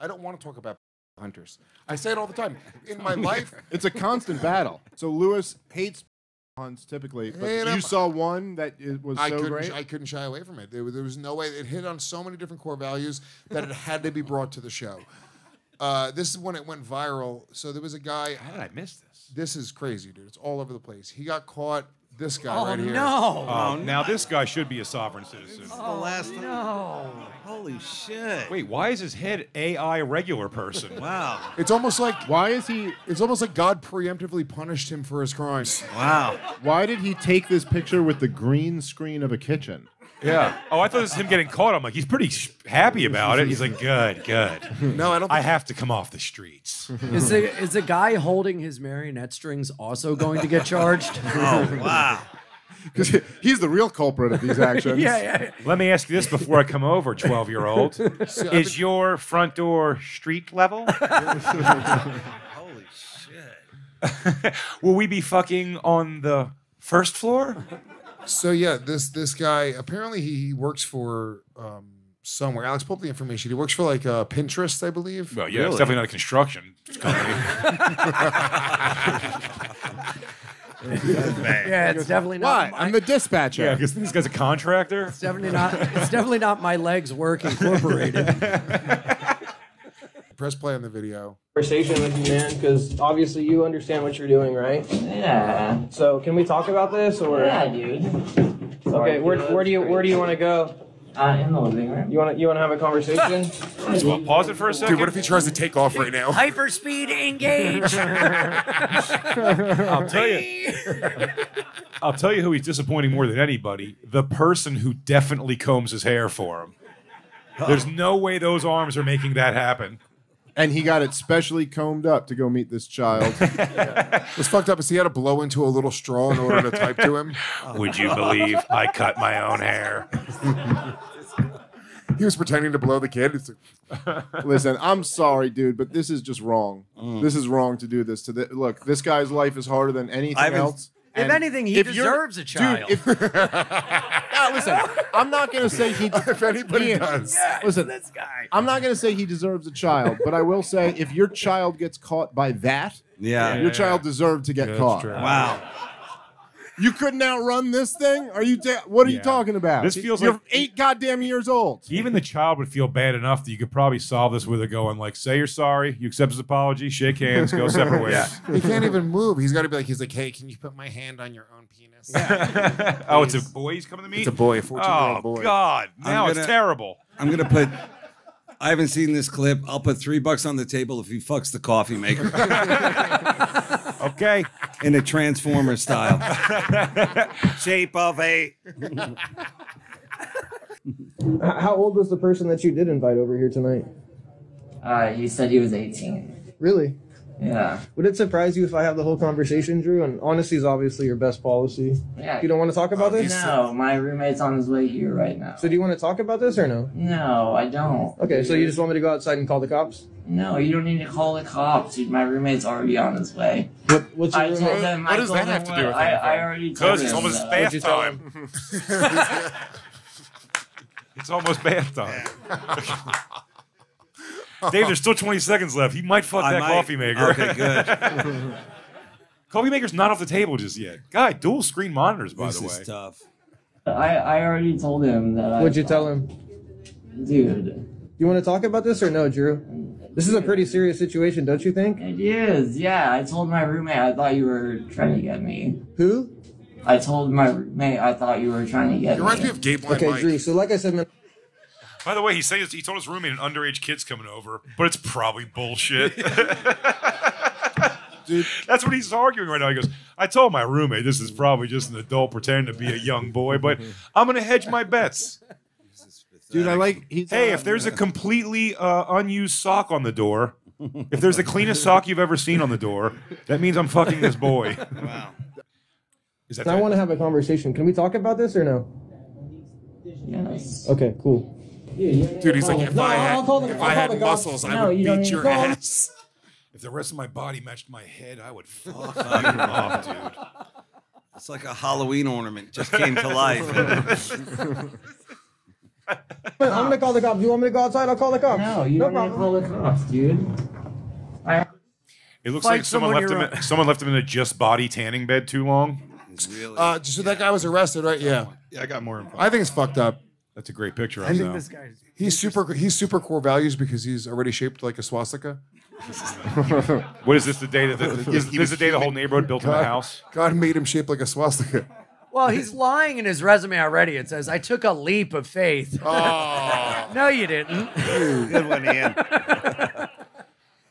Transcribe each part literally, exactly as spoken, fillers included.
I don't want to talk about hunters. I say it all the time. In my life, it's a constant battle. So Lewis hates hunts typically, but hey, you I'm, saw one that it was I so great. I couldn't shy away from it. There was, there was no way. It hit on so many different core values that it had to be brought to the show. Uh, this is when it went viral. So there was a guy. How did I miss this? This is crazy, dude. It's all over the place. He got caught. This guy oh, right here. No. Oh, no. Now this guy should be a sovereign citizen. This is oh, the last no. Time. Holy shit. Wait, why is his head A I regular person? Wow. It's almost like, why is he, it's almost like God preemptively punished him for his crimes. Wow. Why did he take this picture with the green screen of a kitchen? Yeah. Oh, I thought this was him getting caught. I'm like, he's pretty happy about it. He's like, good, good. No, I don't. I have to come off the streets. Is the, is the guy holding his marionette strings also going to get charged? Oh, wow. Because he's the real culprit of these actions. Yeah, yeah. Let me ask you this before I come over, twelve-year-old. Is your front door street level? Holy shit. Will we be fucking on the first floor? So yeah, this this guy, apparently he works for um, somewhere. Alex pulled up the information. He works for like uh, Pinterest, I believe. Well, yeah, really? It's definitely not a construction company. Yeah, it's definitely not. Why? My... I'm the dispatcher. Yeah, because this guy's a contractor. It's definitely not. It's definitely not My Legs Work Incorporated. Press play on the video. Conversation with you, man, because obviously you understand what you're doing, right? Yeah. So can we talk about this, or? Yeah, dude. Okay, where, where do you where do you want to go? Uh, in the living room. You want you want to have a conversation? Well, pause it for a second. Dude, what if he tries to take off right now? Hyperspeed engage. I'll tell you. I'll tell you who he's disappointing more than anybody: the person who definitely combs his hair for him. Oh. There's no way those arms are making that happen. And he got it specially combed up to go meet this child. Yeah. What's fucked up is he had to blow into a little straw in order to type to him. Would you believe I cut my own hair? He was pretending to blow the kid. It's like, listen, I'm sorry, dude, but this is just wrong. Mm. This is wrong to do this. To the, look, this guy's life is harder than anything I've else. And if anything, he if deserves a child. Dude, if, now, listen, I'm not going to say he... If anybody Ian, does. Yeah, listen, this guy. I'm not going to say he deserves a child, but I will say if your child gets caught by that, yeah, your yeah, child yeah. deserved to get Good caught. Trend. Wow. You couldn't outrun this thing? Are you? What are yeah. you talking about? This feels You're like eight goddamn years old. Even the child would feel bad enough that you could probably solve this with her going like, "Say you're sorry, you accept his apology, shake hands, go separate ways." Yeah. He can't even move. He's got to be like, he's like, "Hey, can you put my hand on your own penis?" Yeah. Oh, it's a boy. He's coming to me. It's a boy, a fourteen-year-old boy. Oh God! Now gonna, it's terrible. I'm gonna put. I haven't seen this clip. I'll put three bucks on the table if he fucks the coffee maker. Okay. In a Transformer style. Shape of a... How old was the person that you did invite over here tonight? Uh, he said he was eighteen. Really? Yeah. Would it surprise you if I have the whole conversation, Drew? And honesty is obviously your best policy. Yeah. You don't want to talk about this? No, my roommate's on his way here right now. So do you want to talk about this or no? No, I don't. Okay, dude. So you just want me to go outside and call the cops? No, you don't need to call the cops, dude. My roommate's already on his way. What, what's your I told him, what I does that have to do with I, I already told him. Because it's almost though. bath time. It's almost bath time. Dave, there's still twenty seconds left. He might fuck I that might. coffee maker. Okay, good. Coffee maker's not off the table just yet. Guy, dual screen monitors, by this the way. This is tough. I, I already told him that. What'd I you tell him? Dude. You want to talk about this or no, Drew? This is a pretty serious situation, don't you think? It is, yeah. I told my roommate I thought you were trying to get me. Who? I told my roommate I thought you were trying to get it reminds me. me of Gabe Blind Okay, Mike. Drew, so like I said, man. By the way, he says he told his roommate an underage kid's coming over, but it's probably bullshit. Dude. That's what he's arguing right now. He goes, I told my roommate this is probably just an adult pretending to be a young boy, but I'm going to hedge my bets. Dude, I like... He's hey, if there's a completely uh, unused sock on the door, if there's the cleanest sock you've ever seen on the door, that means I'm fucking this boy. Wow. Is that I want to have a conversation. Can we talk about this or no? Yes. Okay, cool. Dude, he's like, if no, I had, them, if I had muscles, no, I would you beat your call. ass. If the rest of my body matched my head, I would fuck you off, dude. It's like a Halloween ornament just came to life. Wait, I'm gonna call the cops. You want me to go outside? I'll call the cops. No, you no don't problem. Call the cops, dude. I it looks like someone left him. In, someone left him in a just body tanning bed too long. Really? Uh, so yeah. That guy was arrested, right? Yeah. Yeah, I got more info. I think it's fucked up. That's a great picture. I think this guy. He's super. He's super core values because he's already shaped like a swastika. What is this? The day that the, this, this is the day the whole neighborhood built him a house. God made him shaped like a swastika. Well, he's lying in his resume already. It says, I took a leap of faith. Oh. No, you didn't. Good one, Ian.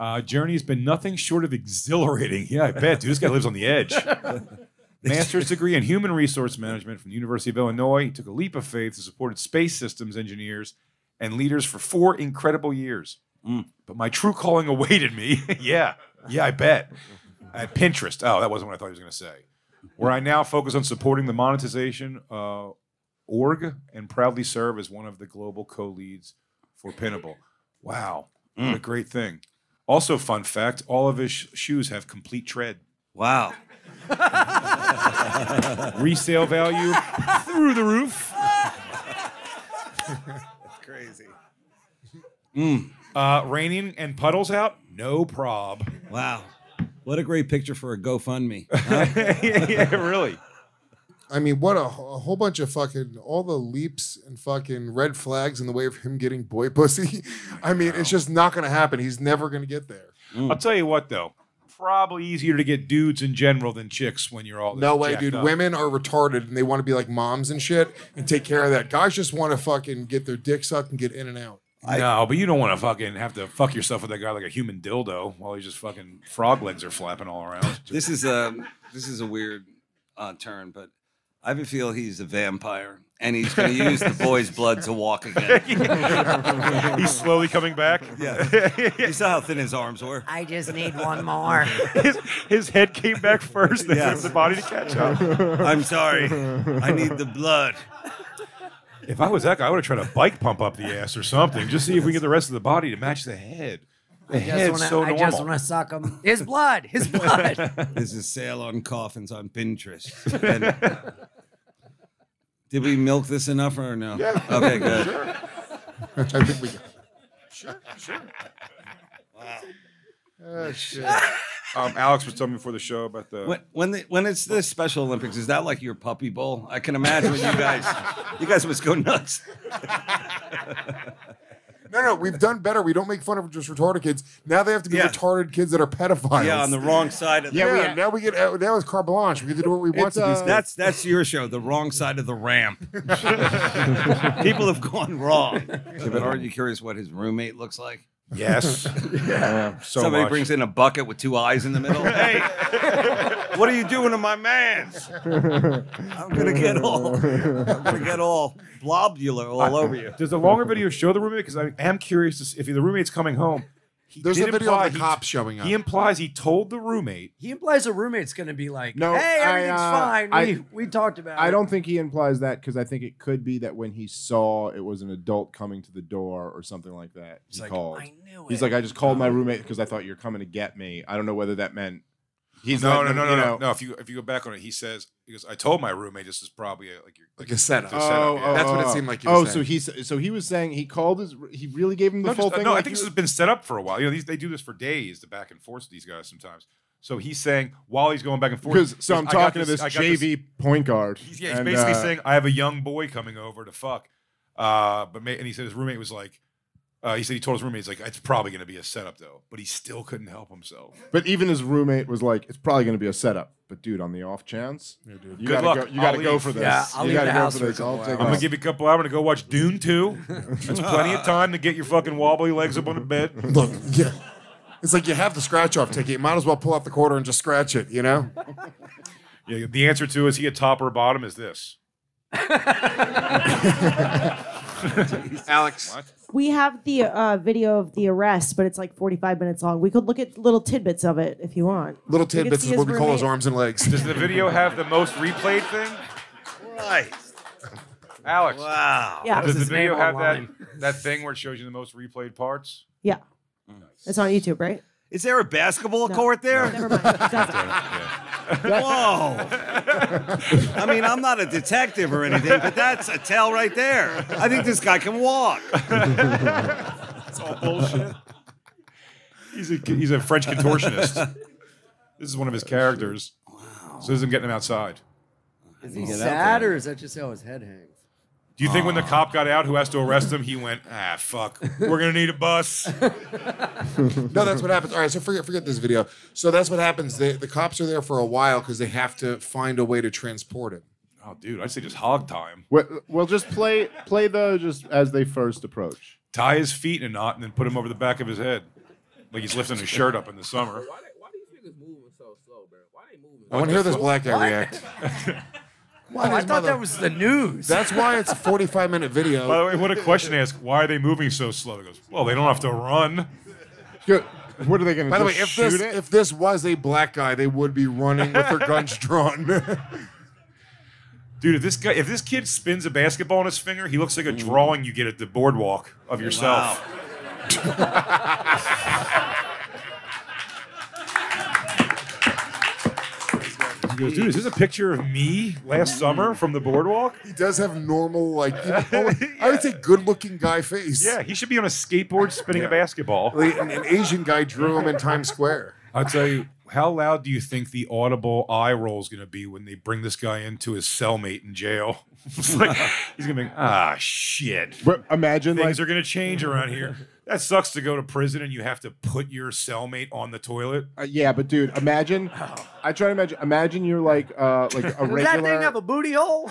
Uh, Journey has been nothing short of exhilarating. Yeah, I bet, dude. This guy lives on the edge. Master's degree in human resource management from the University of Illinois. He took a leap of faith to support space systems engineers and leaders for four incredible years. Mm. But my true calling awaited me. Yeah. Yeah, I bet. At Pinterest. Oh, that wasn't what I thought he was going to say. Where I now focus on supporting the monetization uh, org and proudly serve as one of the global co-leads for Pinnable. Wow, mm. What a great thing. Also, fun fact, all of his sh shoes have complete tread. Wow. Resale value through the roof. That's crazy. Mm. Uh, raining and puddles out? No prob. Wow. What a great picture for a GoFundMe. Huh? yeah, yeah, really. I mean, what a, a whole bunch of fucking, all the leaps and fucking red flags in the way of him getting boy pussy. I mean, wow. It's just not going to happen. He's never going to get there. Mm. I'll tell you what, though. Probably easier to get dudes in general than chicks when you're all no way, dude. Up. Women are retarded and they want to be like moms and shit and take care of that. Guys just want to fucking get their dick sucked and get in and out. I, no, but you don't want to fucking have to fuck yourself with that guy like a human dildo while he's just fucking frog legs are flapping all around. This is a this is a weird uh, turn, but I have a feel he's a vampire and he's going to use the boy's blood to walk again. Yeah. He's slowly coming back. Yeah, you saw how thin his arms were. I just need one more. His, his head came back first. Then yes. The body to catch up. I'm sorry. I need the blood. If I was that guy, I would have tried to bike pump up the ass or something. Just see if we can get the rest of the body to match the head. The I head's wanna, so normal. I just want to suck him. His blood. His blood. There's a sale on coffins on Pinterest. And did we milk this enough or no? Yeah. Okay, good. Sure. I think we got it. Sure, sure. Wow. Oh, shit. Um, Alex was telling me before the show about the when when, the, when it's the Special Olympics. Is that like your puppy bowl? I can imagine you guys. You guys must go nuts. No, no, we've done better. We don't make fun of just retarded kids. Now they have to be yeah. retarded kids that are pedophiles. Yeah, on the wrong side of the yeah. We, yeah. Now we get now it's carte blanche. We get to do what we want. Uh, to that's that's your show. The wrong side of the ramp. People have gone wrong. Yeah, but aren't you curious what his roommate looks like? Yes. Yeah. So somebody much. Brings in a bucket with two eyes in the middle. Hey, what are you doing to my mans? I'm gonna get all. I'm gonna get all blobular all I, over you. Does the longer video show the roommate? Because I am curious if the roommate's coming home. He There's a video of the cops showing up. He implies he told the roommate. He implies the roommate's going to be like, no, hey, everything's I, uh, fine. I, we, we talked about I it. I don't think he implies that because I think it could be that when he saw it was an adult coming to the door or something like that, he's he like, called. I knew it. He's like, I just called my roommate because I thought you were coming to get me. I don't know whether that meant he's no, no, no, no, no, no. If you if you go back on it, he says because I told my roommate this is probably a, like your like, like a setup. A setup oh, yeah. oh, that's what it seemed like. He was oh, saying. so he so he was saying he called his he really gave him the no, full just, thing. No, like I think this was... has been set up for a while. You know, these, they do this for days, the back and forth these guys sometimes. So he's saying while he's going back and forth. Because so I'm talking this, to this J V this, point guard. He's, yeah, he's and, basically uh, saying I have a young boy coming over to fuck. Uh, but and he said his roommate was like. Uh, he said he told his roommate, he's like, it's probably going to be a setup, though. But he still couldn't help himself. But even his roommate was like, it's probably going to be a setup. But, dude, on the off chance, yeah, dude. you got to go, go, go for this. Yeah, I'll you leave the house for this. I'll I'm going to give you a couple hours to go watch Dune two. That's plenty of time to get your fucking wobbly legs up on the bed. Look, yeah. It's like you have the scratch-off ticket. You might as well pull out the quarter and just scratch it, you know? Yeah, the answer to is he a top or a bottom is this. Alex. What? We have the uh, video of the arrest, but it's like forty-five minutes long. We could look at little tidbits of it if you want. Little tidbits is what we call his arms and legs. Does the video have the most replayed thing? Right. Alex. Wow. Yeah. Does the video have that, that thing where it shows you the most replayed parts? Yeah. Nice. It's on YouTube, right? Is there a basketball no. court there? No, never mind. It doesn't. Yeah. Whoa. I mean, I'm not a detective or anything, but that's a tell right there. I think this guy can walk. It's all bullshit. He's a, he's a French contortionist. This is one of his characters. Wow. So this isn't getting him outside. Is he sad, or is that just how his head hangs? Do you think when the cop got out who has to arrest him, he went, ah, fuck, we're going to need a bus? No, that's what happens. All right, so forget forget this video. So that's what happens. They, the cops are there for a while because they have to find a way to transport him. Oh, dude, I'd say just hog tie him. Well, well just play, play though, just as they first approach. Tie his feet in a knot and then put him over the back of his head. Like he's lifting his shirt up in the summer. Why, they, why do you niggas moving so slow, bro? Why they moving? I want to hear this black guy react. Why oh, I thought that was the news. That's why it's a forty-five minute video. By the way, what a question to ask. Why are they moving so slow? He goes, well, they don't have to run. You're, what are they going to do? By the way, if this, if this was a black guy, they would be running with their guns drawn. Dude, if this guy, if this kid spins a basketball on his finger, he looks like a drawing you get at the boardwalk of yourself. Wow. He goes, dude, is this a picture of me last summer from the boardwalk? He does have normal, like, even, yeah. I would say good-looking guy face. Yeah, he should be on a skateboard spinning yeah. a basketball. An, an Asian guy drew him in Times Square. I'll tell you, how loud do you think the audible eye roll is going to be when they bring this guy into his cellmate in jail? It's like, he's going to be, ah, shit. But imagine, Things like, are going to change around here. That sucks to go to prison and you have to put your cellmate on the toilet. Uh, yeah, but dude, imagine. Oh. I try to imagine. Imagine you're like, uh, like a regular. Does that thing have a booty hole?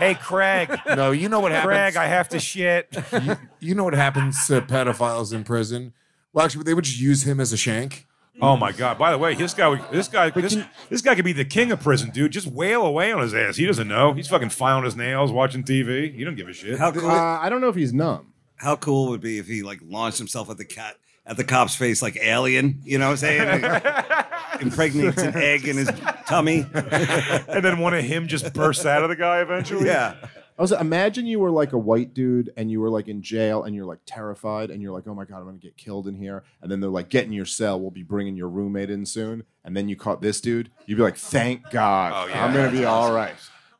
Hey, Craig. No, you know what happens. Craig, I have to shit. You, you know what happens to pedophiles in prison? Well, actually, they would just use him as a shank. Oh my God! By the way, this guy, this guy, this, this guy could be the king of prison, dude. Just wail away on his ass. He doesn't know. He's fucking filing his nails, watching T V. He don't give a shit. How cool uh, I don't know if he's numb. How cool would it be if he like launched himself at the cat at the cop's face like Alien, you know what I'm saying? Like, impregnates an egg in his tummy. And then one of him just bursts out of the guy eventually. Yeah. Also, imagine you were like a white dude and you were like in jail and you're like terrified and you're like, oh my God, I'm gonna get killed in here. And then they're like, get in your cell, we'll be bringing your roommate in soon. And then you caught this dude, you'd be like, thank God, oh, yeah, I'm gonna be all awesome. right.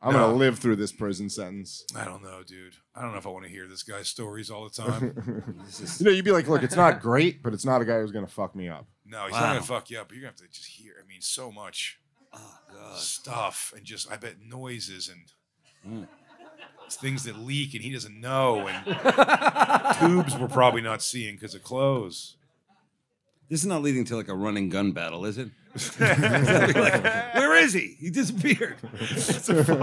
I'm no. going to live through this prison sentence. I don't know, dude. I don't know if I want to hear this guy's stories all the time. Just... You know, you'd be like, look, it's not great, but it's not a guy who's going to fuck me up. No, he's wow. not going to fuck you up. You're going to have to just hear, I mean, so much oh, God. stuff and just, I bet, noises and mm. things that leak and he doesn't know. And tubes we're probably not seeing because of clothes. This is not leading to like a running gun battle, is it? Like, where is he? He disappeared.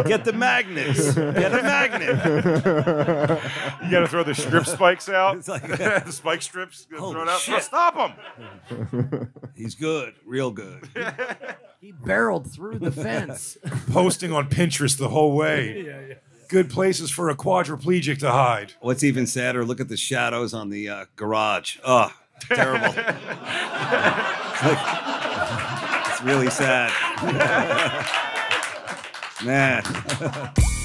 Get the magnets. Get a magnet. You gotta throw the strip spikes out. It's like the spike strips. Thrown out. Oh, stop him. He's good, real good. He barreled through the fence. Posting on Pinterest the whole way. Yeah, yeah. Good places for a quadriplegic to hide. What's even sadder? Look at the shadows on the uh, garage. Oh, terrible. Like, really sad. Man.